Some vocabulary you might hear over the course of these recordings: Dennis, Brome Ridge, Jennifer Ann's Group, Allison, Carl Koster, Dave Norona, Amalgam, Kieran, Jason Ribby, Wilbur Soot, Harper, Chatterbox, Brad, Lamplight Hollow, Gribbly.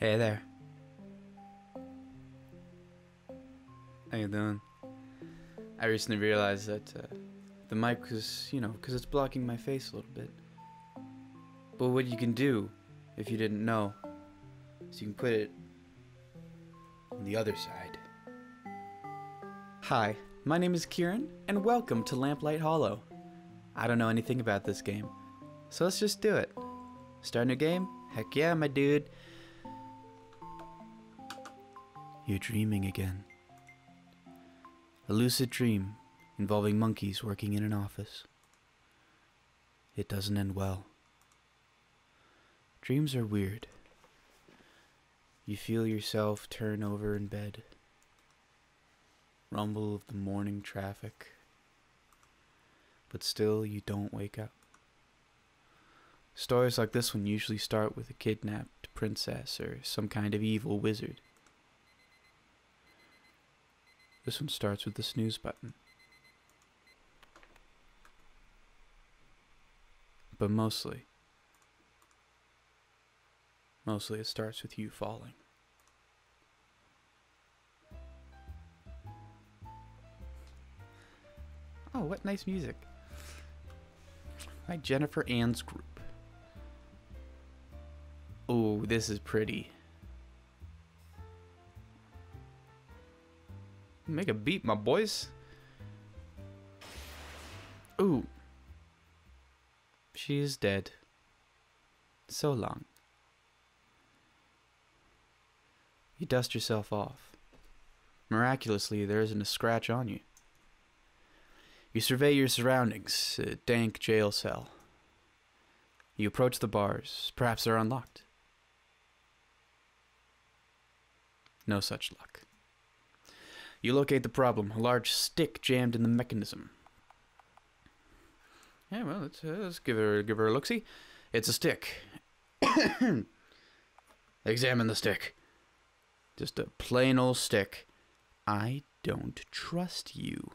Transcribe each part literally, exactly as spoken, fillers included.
Hey there. How you doing? I recently realized that uh, the mic was, you know, because it's blocking my face a little bit. But what you can do, if you didn't know, is you can put it on the other side. Hi, my name is Kieran, and welcome to Lamplight Hollow. I don't know anything about this game, so let's just do it. Start a new game? Heck yeah, my dude. You're dreaming again. A lucid dream involving monkeys working in an office. It doesn't end well. Dreams are weird. You feel yourself turn over in bed. Rumble of the morning traffic. But still, you don't wake up. Stories like this one usually start with a kidnapped princess or some kind of evil wizard. This one starts with the snooze button. But mostly, mostly it starts with you falling. Oh, what nice music. By Jennifer Ann's Group. Oh, this is pretty. Make a beat, my boys. Ooh. She is dead. So long. You dust yourself off. Miraculously, there isn't a scratch on you. You survey your surroundings, a dank jail cell. You approach the bars. Perhaps they're unlocked. No such luck. You locate the problem, a large stick jammed in the mechanism. Yeah, well, let's, uh, let's give her, give her a look-see. It's a stick. Examine the stick. Just a plain old stick. I don't trust you.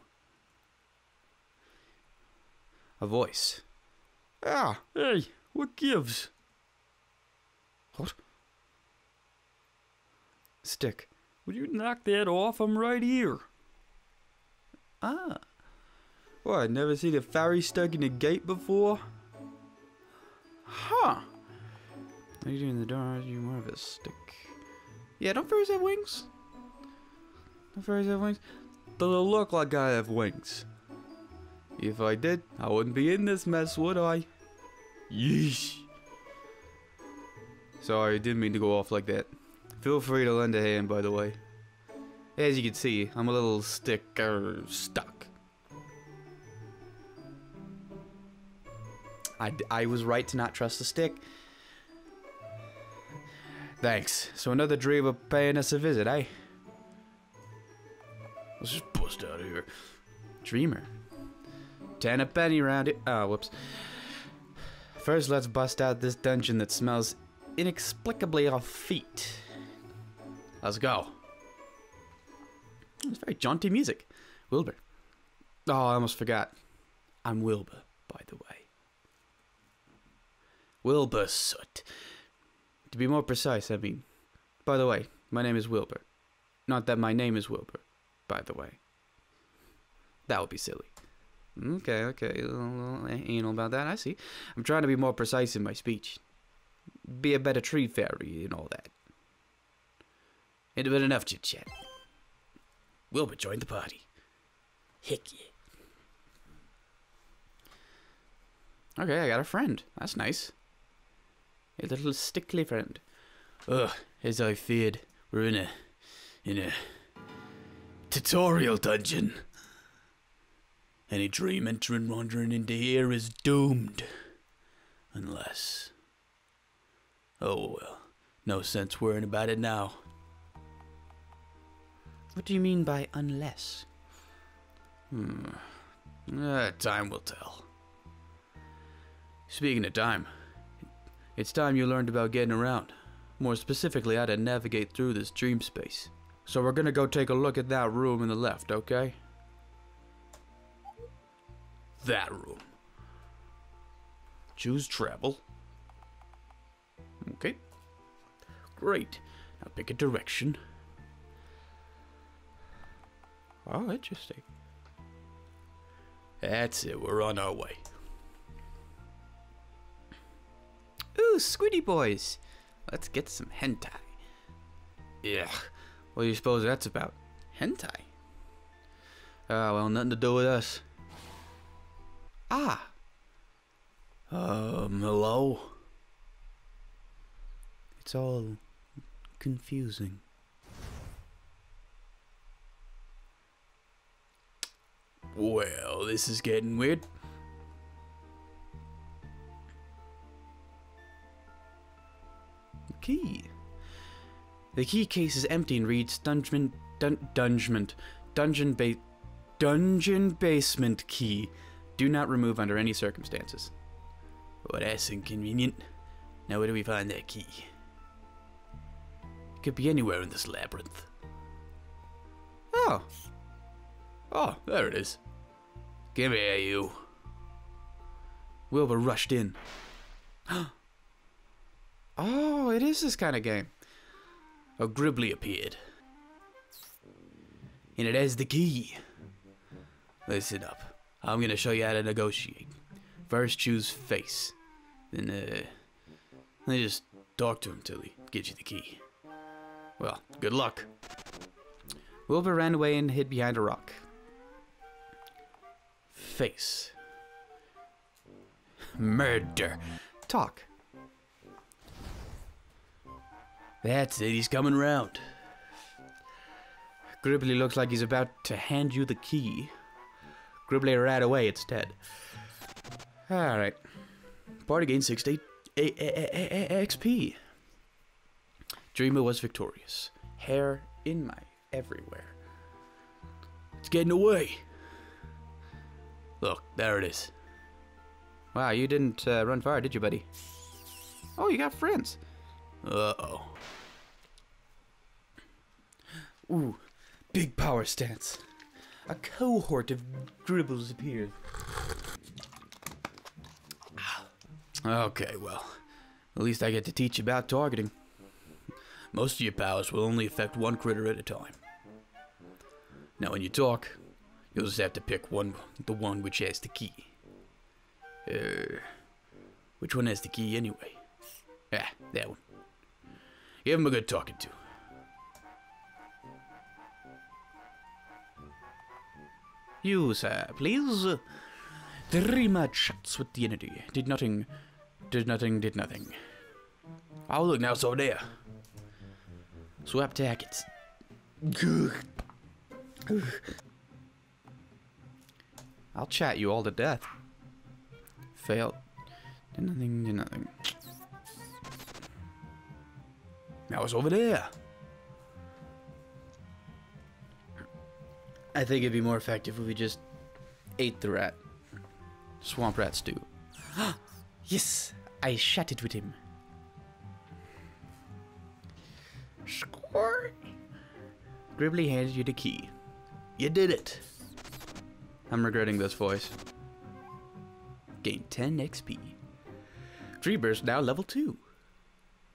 A voice. Ah, hey, what gives? What? Stick. Would you knock that off? I'm right here. Ah. Well, I'd never seen a fairy stuck in a gate before. Huh. What are you doing in the door? You're more of a stick. Yeah, don't fairies have wings? Don't fairies have wings? Doesn't look like I have wings. If I did, I wouldn't be in this mess, would I? Yeesh. Sorry, didn't mean to go off like that. Feel free to lend a hand, by the way. As you can see, I'm a little sticker stuck. I, I was right to not trust the stick. Thanks. So another dream of paying us a visit, eh? Let's just bust out of here. Dreamer. Ten a penny round it. Oh, whoops. First, let's bust out this dungeon that smells inexplicably off feet. Let's go. It's very jaunty music. Wilbur. Oh, I almost forgot. I'm Wilbur, by the way. Wilbur Soot. To be more precise, I mean. By the way, my name is Wilbur. Not that my name is Wilbur, by the way. That would be silly. Okay, okay. A little anal about that, I see. I'm trying to be more precise in my speech. Be a better tree fairy and all that. It's been enough chit chat. Wilbur joined the party. Heck yeah. Okay, I got a friend. That's nice. A little stickly friend. Ugh, as I feared, we're in a in a tutorial dungeon. Any dream entering wandering into here is doomed. Unless. Oh well. No sense worrying about it now. What do you mean by unless? Hmm. Uh, time will tell. Speaking of time, it's time you learned about getting around. More specifically, how to navigate through this dream space. So we're gonna go take a look at that room in the left, okay? That room. Choose travel. Okay. Great. Now pick a direction. Oh, interesting. That's it. We're on our way. Ooh, Squiddy boys. Let's get some hentai. Yeah. What do you suppose that's about? Hentai? Ah, uh, well, nothing to do with us. Ah. Um, hello? It's all confusing. Well, this is getting weird. The key. The key case is empty and reads dungeon dun dungeon dungeon ba dungeon basement key. Do not remove under any circumstances. Well, that's inconvenient. Now where do we find that key? It could be anywhere in this labyrinth. Oh. Oh, there it is. Give here, you. Wilbur rushed in. Oh, it is this kind of game. A Gribbly appeared. And it has the key. Listen up. I'm going to show you how to negotiate. First, choose face. Then, uh... then just talk to him till he gets you the key. Well, good luck. Wilbur ran away and hid behind a rock. Face. Murder. Talk. That's it, he's coming round. Gribbly looks like he's about to hand you the key. Gribbly ran away instead. Alright. Party gained sixty X P. Dreamer was victorious. Hair in my everywhere. It's getting away. Look, there it is. Wow, you didn't uh, run far, did you, buddy? Oh, you got friends. Uh-oh. Ooh, big power stance. A cohort of Gribbles appeared. Okay, well, at least I get to teach about targeting. Most of your powers will only affect one critter at a time. Now, when you talk, you'll just have to pick one, the one which has the key. Uh, which one has the key anyway? Ah, that one. Give him a good talking to. You, sir, please. Dreamer chats with the entity. Did nothing. Did nothing, did nothing. Oh, look, now it's over there. Swap tackets. I'll chat you all to death. Failed. Did nothing, did nothing. Now it's over there. I think it'd be more effective if we just ate the rat. Swamp rats do. Yes! I chatted with him. Score! Gribbly handed you the key. You did it! I'm regretting this voice. Gained ten X P. Dreamer's now level two.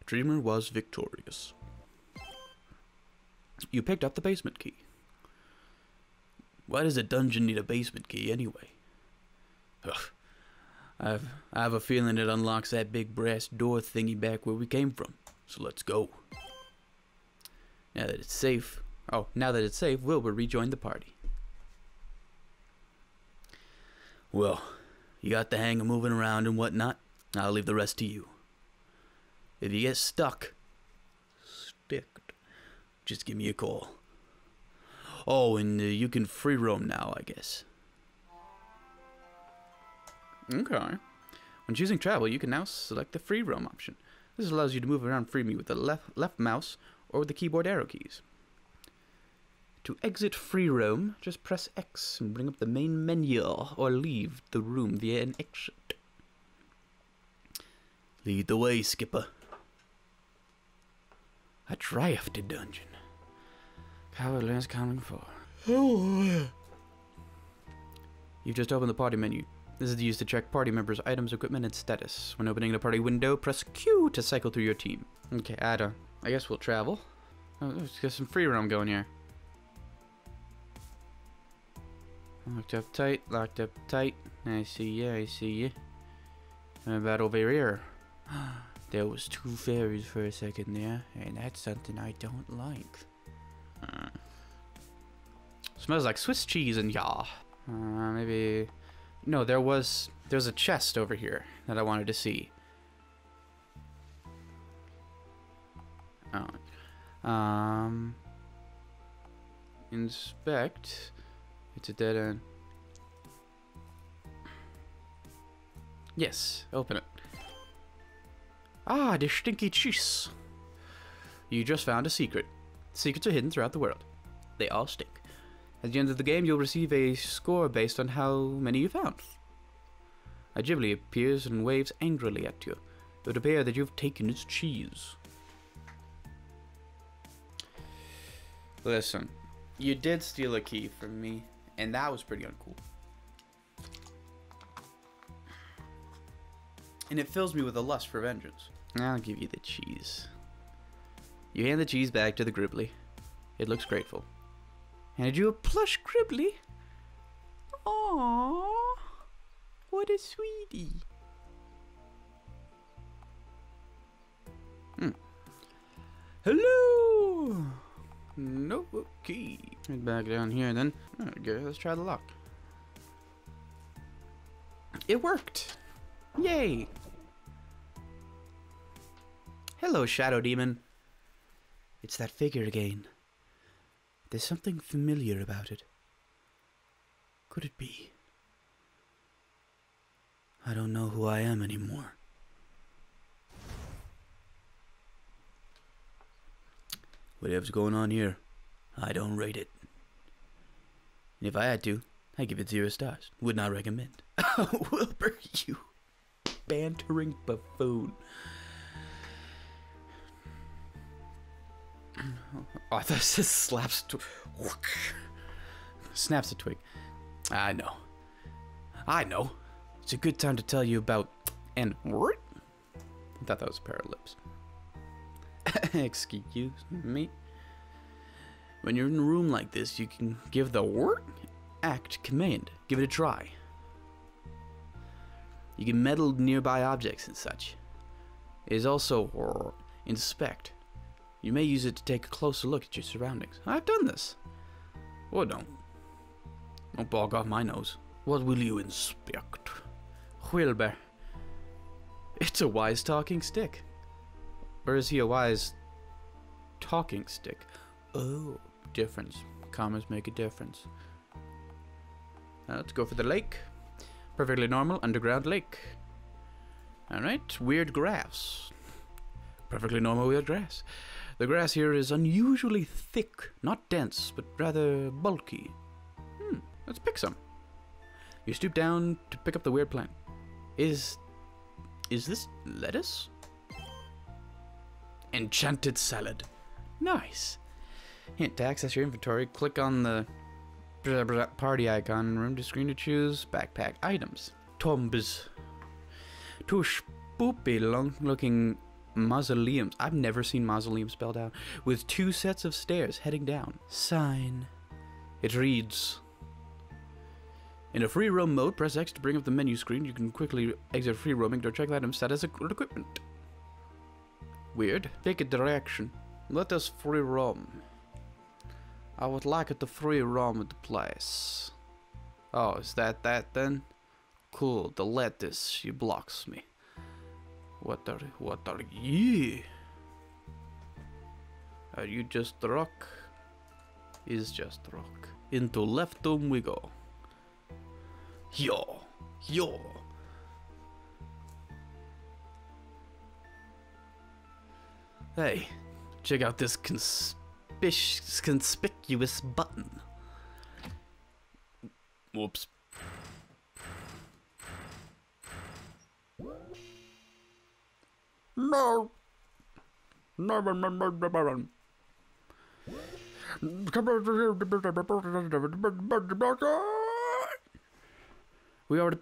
Dreamer was victorious. You picked up the basement key. Why does a dungeon need a basement key anyway? Ugh. I've, I have a feeling it unlocks that big brass door thingy back where we came from. So let's go. Now that it's safe, oh, now that it's safe, Wilbur rejoined the party. Well, you got the hang of moving around and whatnot. I'll leave the rest to you. If you get stuck, sticked, just give me a call. Oh, and uh, you can free roam now, I guess. Okay. When choosing travel, you can now select the free roam option. This allows you to move around freely with the left left mouse or with the keyboard arrow keys. To exit free roam, just press X and bring up the main menu or leave the room via an exit. Lead the way, Skipper. A drafted dungeon. Coward lands coming for. You've just opened the party menu. This is used to check party members' items, equipment, and status. When opening the party window, press Q to cycle through your team. Okay, I don't. I guess we'll travel. Oh, let's get some free roam going here. Locked up tight, locked up tight. I see ya, I see ya. How about over here? There was two fairies for a second there, and that's something I don't like. Uh, smells like Swiss cheese in ya. Uh, maybe... No, there was... There's a chest over here that I wanted to see. Oh. Um... Inspect... It's a dead end. Yes, open it. Ah, the stinky cheese. You just found a secret. Secrets are hidden throughout the world. They all stink. At the end of the game, you'll receive a score based on how many you found. A Gribbly appears and waves angrily at you. It would appear that you've taken its cheese. Listen, you did steal a key from me. And that was pretty uncool. And it fills me with a lust for vengeance. I'll give you the cheese. You hand the cheese back to the Gribbly. It looks grateful. Handed you a plush Gribbly? Aww. What a sweetie. Hmm. Hello! No key. Get back down here then. Okay, let's try the lock. It worked! Yay! Hello, Shadow Demon. It's that figure again. There's something familiar about it. Could it be? I don't know who I am anymore. Whatever's going on here, I don't rate it. And if I had to, I'd give it zero stars. Would not recommend. Oh, Wilbur, you bantering buffoon. Oh, that just slaps... Snaps a twig. I know. I know. It's a good time to tell you about... And... I thought that was a pair of lips. Excuse me. When you're in a room like this, you can give the word act command. Give it a try. You can meddle nearby objects and such. It is also inspect. You may use it to take a closer look at your surroundings. I've done this. Or don't. Don't bog off my nose. What will you inspect? Wilbur. It's a wise talking stick. Or is he a wise talking stick? Oh, difference. Commas make a difference. Now let's go for the lake. Perfectly normal underground lake. Alright, weird grass. Perfectly normal weird grass. The grass here is unusually thick, not dense, but rather bulky. Hmm, let's pick some. You stoop down to pick up the weird plant. Is... is this lettuce? Enchanted salad. Nice. Hint, to access your inventory, click on the party icon, room to screen to choose, backpack items. Tombs. Two spoopy long looking mausoleums. I've never seen mausoleum spelled out. With two sets of stairs heading down. Sign. It reads. In a free roam mode, press X to bring up the menu screen. You can quickly exit free roaming to check items, status, and equipment. Weird. Take a direction. Let us free roam. I would like it to free roam the place. Oh, is that that then? Cool. The lettuce. She blocks me. What are what are you? Are you just rock? Is just rock. Into left room we go. Yo, yo. Hey, check out this conspic conspicuous button. Whoops. No. No, no, no, no, no, no. We already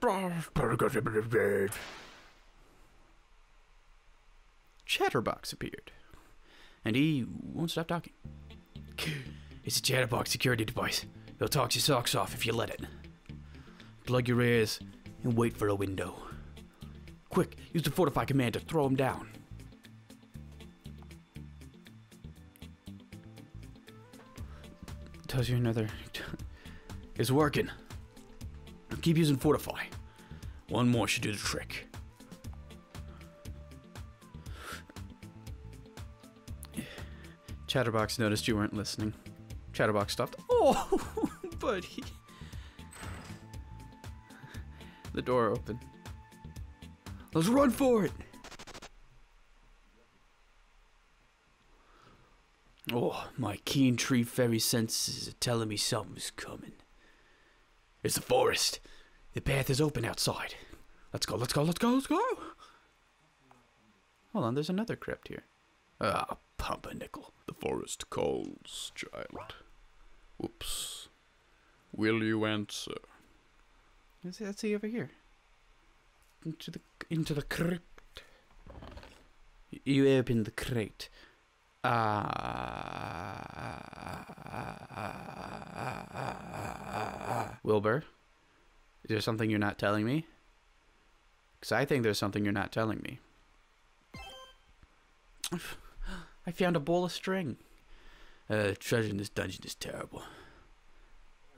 Chatterbox appeared. and he won't stop talking. It's a Chatterbox security device. It'll talk your socks off if you let it. Plug your ears and wait for a window. Quick, use the fortify command to throw him down. Tells you another... It's working. Keep using fortify. One more should do the trick. Chatterbox noticed you weren't listening. Chatterbox stopped. Oh, buddy. The door opened. Let's run for it. Oh, my keen tree fairy senses are telling me something's coming. It's the forest. The path is open outside. Let's go, let's go, let's go, let's go. Hold on, there's another crypt here. Ah, pumpernickel. The forest calls, child. Whoops. Will you answer? Let's see, let's see over here. Into the into the crypt. You open the crate. Ah. Wilbur, is there something you're not telling me? Because I think there's something you're not telling me. I found a bowl of string. Uh, treasure in this dungeon is terrible.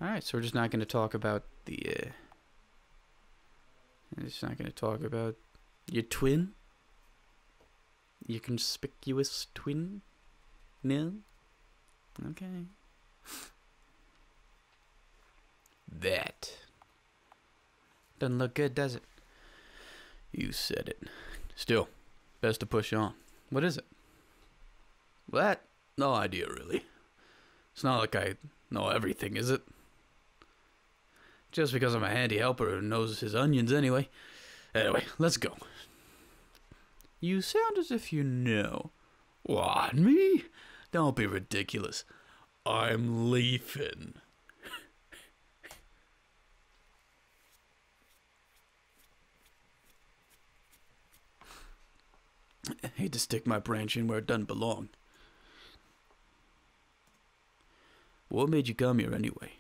Alright, so we're just not going to talk about the... Uh, I'm just not going to talk about your twin? Your conspicuous twin? No? Okay. That. Doesn't look good, does it? You said it. Still, best to push on. What is it? That? No idea, really. It's not like I know everything, is it? Just because I'm a handy helper who knows his onions anyway. Anyway, let's go. You sound as if you know. What, me? Don't be ridiculous. I'm leafing. I hate to stick my branch in where it doesn't belong. What made you come here anyway?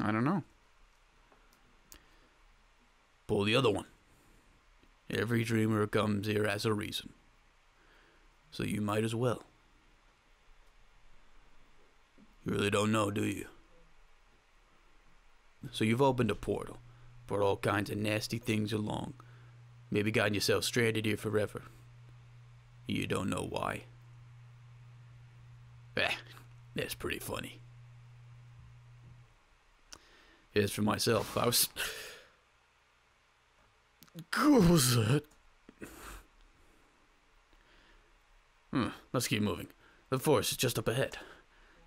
I don't know. Pull the other one. Every dreamer comes here has a reason. So you might as well. You really don't know, do you? So you've opened a portal. Brought all kinds of nasty things along. Maybe gotten yourself stranded here forever. You don't know why. Eh, that's pretty funny. As for myself, I was... What was that? Hmm, let's keep moving. The forest is just up ahead.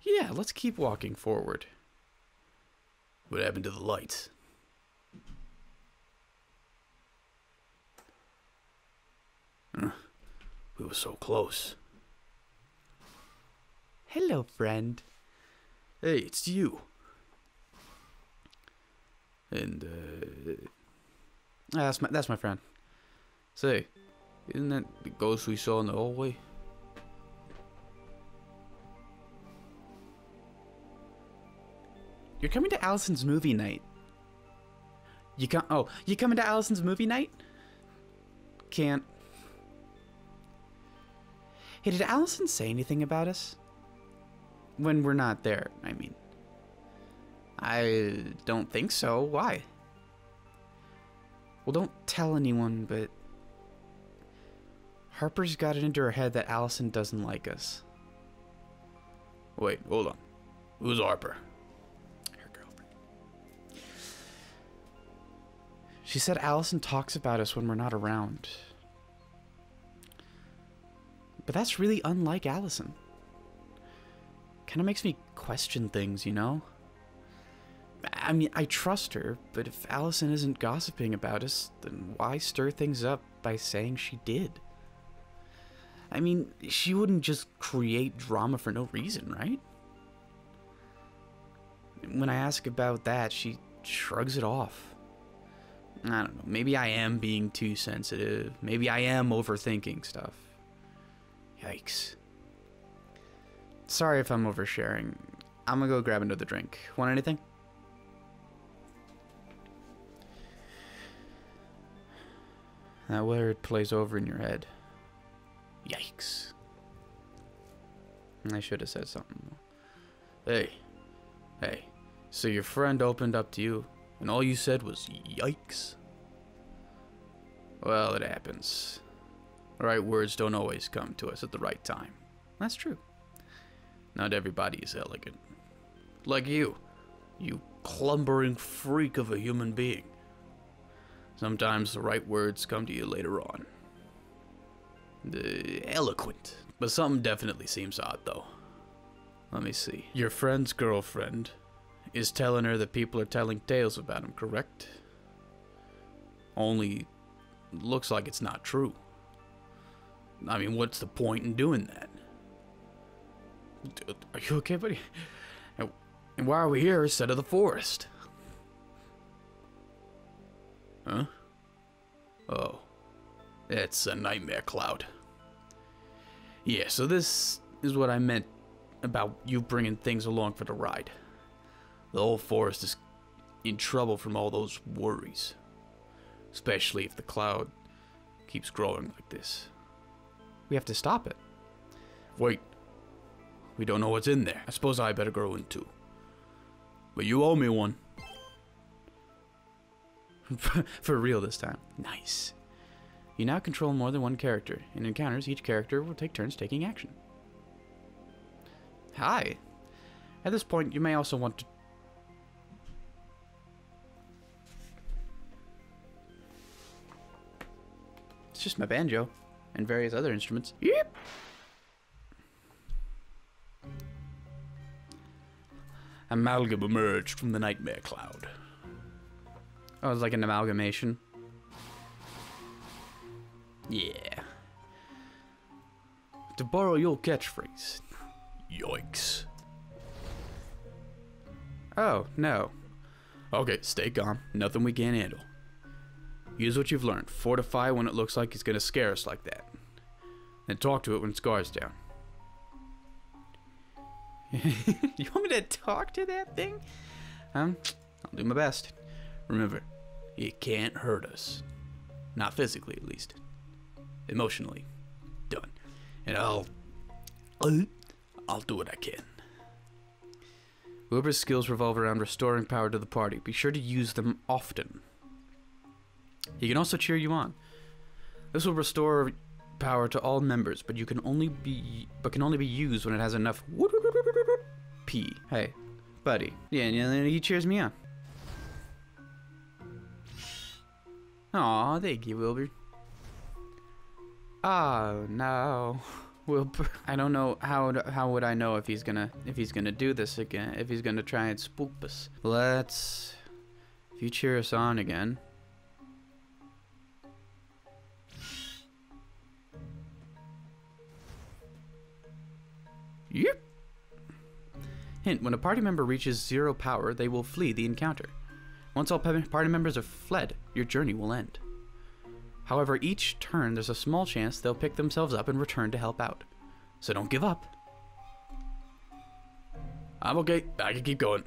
Yeah, let's keep walking forward. What happened to the lights? Hmm, we were so close. Hello, friend. Hey, it's you. And, uh... That's my, that's my friend. Say, isn't that the ghost we saw in the hallway? You're coming to Allison's movie night. You can't... Oh, you coming to Allison's movie night? Can't. Hey, did Allison say anything about us? When we're not there, I mean. I don't think so. Why? Well, don't tell anyone, but... Harper's got it into her head that Allison doesn't like us. Wait, hold on. Who's Harper? Her girlfriend. She said Allison talks about us when we're not around. But that's really unlike Allison. Kind of makes me question things, you know? I mean, I trust her, but if Allison isn't gossiping about us, then why stir things up by saying she did? I mean, she wouldn't just create drama for no reason, right? When I ask about that, she shrugs it off. I don't know, maybe I am being too sensitive. Maybe I am overthinking stuff. Yikes. Sorry if I'm oversharing. I'm gonna go grab another drink. Want anything? That word plays over in your head. Yikes. I should have said something. Hey. Hey. So your friend opened up to you, and all you said was yikes? Well, it happens. The right words don't always come to us at the right time. That's true. Not everybody is elegant. Like you. You clumbering freak of a human being. Sometimes the right words come to you later on. Uh, eloquent. But something definitely seems odd, though. Let me see. Your friend's girlfriend is telling her that people are telling tales about him, correct? Only, looks like it's not true. I mean, what's the point in doing that? Are you okay, buddy? And why are we here instead of the forest? Huh? Oh. It's a nightmare, Cloud. Yeah, so this is what I meant about you bringing things along for the ride. The whole forest is in trouble from all those worries. Especially if the cloud keeps growing like this. We have to stop it. Wait. We don't know what's in there. I suppose I better grow in too. But you owe me one. For real this time. Nice. You now control more than one character. In encounters, each character will take turns taking action. Hi. At this point, you may also want to... It's just my banjo. And various other instruments. Yep. Amalgam emerged from the nightmare cloud. Oh, it's like an amalgamation. Yeah. To borrow your catchphrase. Yikes. Oh, no. Okay, stay calm. Nothing we can't handle. Use what you've learned. Fortify when it looks like it's gonna scare us like that. Then talk to it when its guard's down. You want me to talk to that thing? Um, I'll do my best. Remember, it can't hurt us. Not physically, at least. Emotionally. Done. And I'll... I'll do what I can. Wilbur's skills revolve around restoring power to the party. Be sure to use them often. He can also cheer you on. This will restore power to all members, but you can only be but can only be used when it has enough P. Hey, buddy. Yeah, and he cheers me on. Aw, thank you, Wilbur. Oh no, Wilbur. I don't know how to, how would I know if he's gonna if he's gonna do this again? If he's gonna try and spook us? Let's. If you cheer us on again. Yep. Hint, when a party member reaches zero power, they will flee the encounter. Once all party members are fled, your journey will end. However, each turn there's a small chance they'll pick themselves up and return to help out. So don't give up. I'm okay. I can keep going.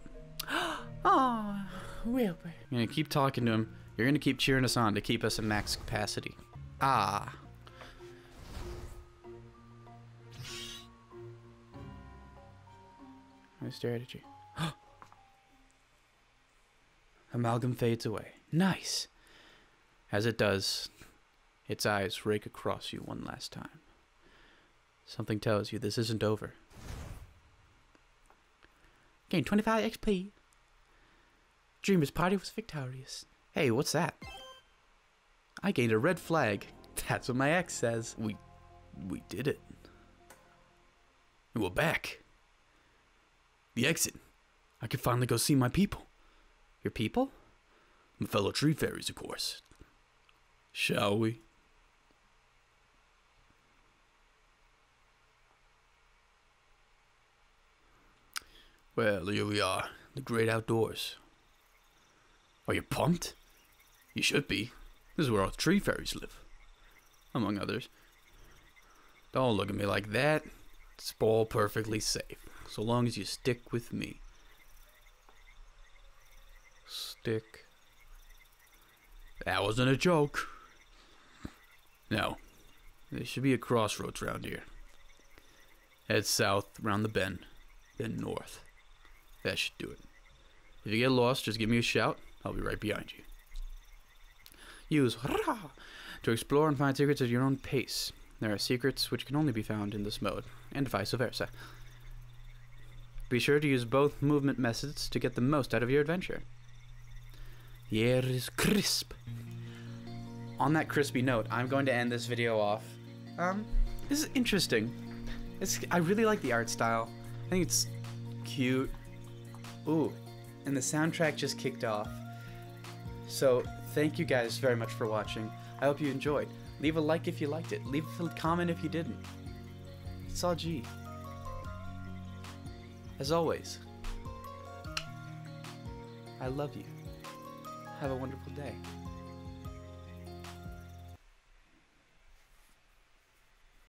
Aw, Wilbur. You're gonna keep talking to him. You're gonna keep cheering us on to keep us at max capacity. Ah. I stare at you. Amalgam fades away. Nice! As it does, its eyes rake across you one last time. Something tells you this isn't over. Gain twenty-five X P. Dreamer's party was victorious. Hey, what's that? I gained a red flag. That's what my ex says. We... we did it. We're back. The exit. I could finally go see my people. Your people? My fellow tree fairies, of course. Shall we? Well, here we are. The great outdoors. Are you pumped? You should be. This is where all the tree fairies live. Among others. Don't look at me like that. It's all perfectly safe, so long as you stick with me. Stick. That wasn't a joke. No. There should be a crossroads around here. Head south, round the bend, then north. That should do it. If you get lost, just give me a shout. I'll be right behind you. Use hurrah to explore and find secrets at your own pace. There are secrets which can only be found in this mode, and vice versa. Be sure to use both movement methods to get the most out of your adventure. Here is crisp. On that crispy note, I'm going to end this video off. Um, this is interesting. It's, I really like the art style. I think it's cute. Ooh, and the soundtrack just kicked off. So, thank you guys very much for watching. I hope you enjoyed. Leave a like if you liked it. Leave a comment if you didn't. It's all G. As always, I love you. Have a wonderful day.